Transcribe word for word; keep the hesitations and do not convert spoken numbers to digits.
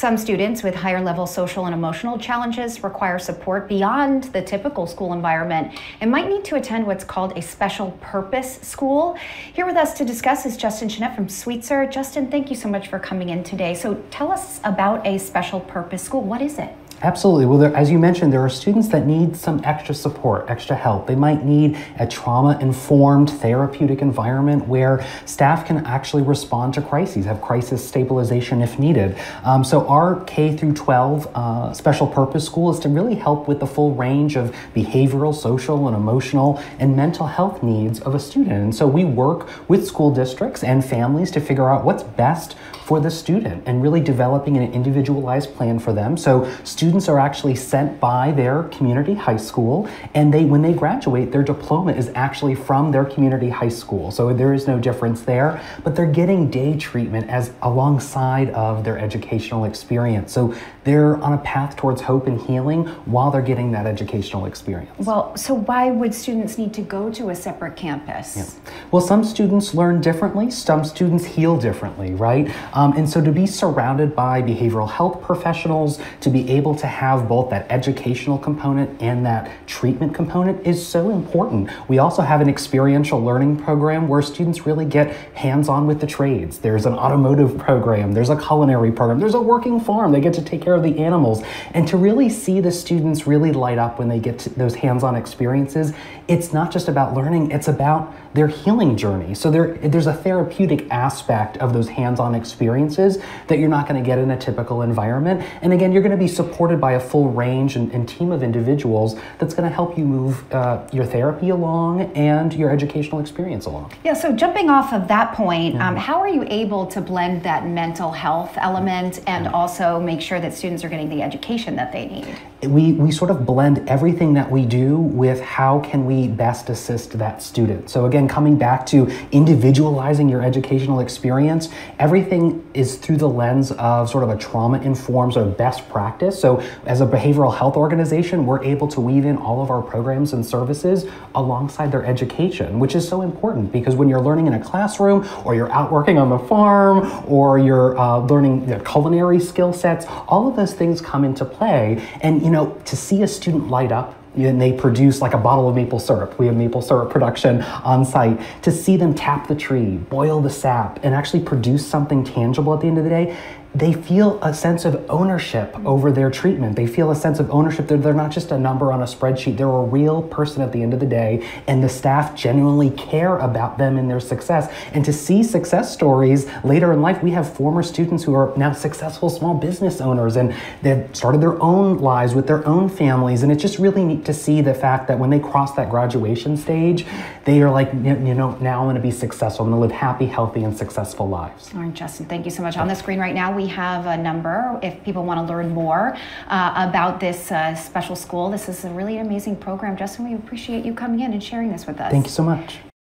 Some students with higher level social and emotional challenges require support beyond the typical school environment and might need to attend what's called a special purpose school. Here with us to discuss is Justin Chenette from Sweetser. Justin, thank you so much for coming in today. So tell us about a special purpose school. What is it? Absolutely. Well, there, as you mentioned, there are students that need some extra support, extra help. They might need a trauma-informed therapeutic environment where staff can actually respond to crises, have crisis stabilization if needed. Um, so our K through twelve uh, special purpose school is to really help with the full range of behavioral, social, and emotional and mental health needs of a student. And so we work with school districts and families to figure out what's best for the student and really developing an individualized plan for them. So students Students are actually sent by their community high school, and they, when they graduate, their diploma is actually from their community high school. So there is no difference there, but they're getting day treatment as alongside of their educational experience. So they're on a path towards hope and healing while they're getting that educational experience. Well, so why would students need to go to a separate campus? Yeah. Well, some students learn differently, some students heal differently, right? Um, and so to be surrounded by behavioral health professionals, to be able to to have both that educational component and that treatment component is so important. We also have an experiential learning program where students really get hands-on with the trades. There's an automotive program, there's a culinary program, there's a working farm. They get to take care of the animals. And to really see the students really light up when they get to those hands-on experiences, it's not just about learning, it's about their healing journey. So there, there's a therapeutic aspect of those hands-on experiences that you're not gonna get in a typical environment. And again, you're gonna be supported by a full range and, and team of individuals that's going to help you move uh, your therapy along and your educational experience along. Yeah, so jumping off of that point, mm-hmm. um, how are you able to blend that mental health element and mm-hmm. also make sure that students are getting the education that they need? We, we sort of blend everything that we do with how can we best assist that student. So again, coming back to individualizing your educational experience, everything is through the lens of sort of a trauma-informed sort of best practice. So So as a behavioral health organization, we're able to weave in all of our programs and services alongside their education, which is so important because when you're learning in a classroom or you're out working on the farm or you're uh, learning their culinary skill sets, all of those things come into play. And, you know, to see a student light up and they produce like a bottle of maple syrup. We have maple syrup production on site. To see them tap the tree, boil the sap, and actually produce something tangible at the end of the day, they feel a sense of ownership over their treatment. They feel a sense of ownership. They're, they're not just a number on a spreadsheet. They're a real person at the end of the day, and the staff genuinely care about them and their success. And to see success stories later in life, we have former students who are now successful small business owners, and they've started their own lives with their own families. And it's just really neat to see the fact that when they cross that graduation stage, they are like, you know, now I'm going to be successful. I'm going to live happy, healthy, and successful lives. All right, Justin, thank you so much. On the screen right now, we We have a number if people want to learn more uh, about this uh, special school. This is a really amazing program. Justin, we appreciate you coming in and sharing this with us. Thank you so much.